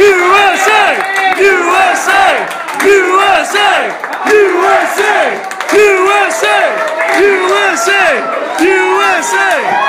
USA! USA! USA! USA! USA! USA! USA!